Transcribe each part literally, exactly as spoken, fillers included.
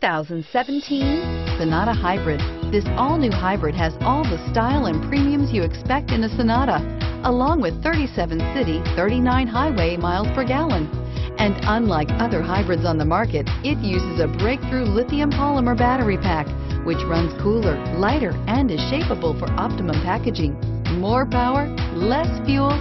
two thousand seventeen Sonata Hybrid. This all-new hybrid has all the style and premiums you expect in a Sonata, along with thirty-seven city, thirty-nine highway miles per gallon. And unlike other hybrids on the market, it uses a breakthrough lithium polymer battery pack, which runs cooler, lighter, and is shapeable for optimum packaging. More power, less fuel,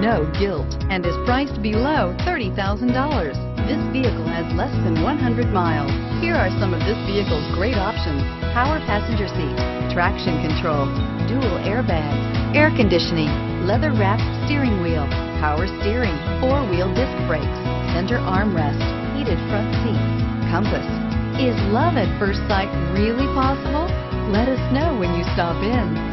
no guilt, and is priced below thirty thousand dollars. This vehicle has less than one hundred miles. Here are some of this vehicle's great options: power passenger seat, traction control, dual airbags, air conditioning, leather-wrapped steering wheel, power steering, four-wheel disc brakes, center armrest, heated front seats, compass. Is love at first sight really possible? Let us know when you stop in.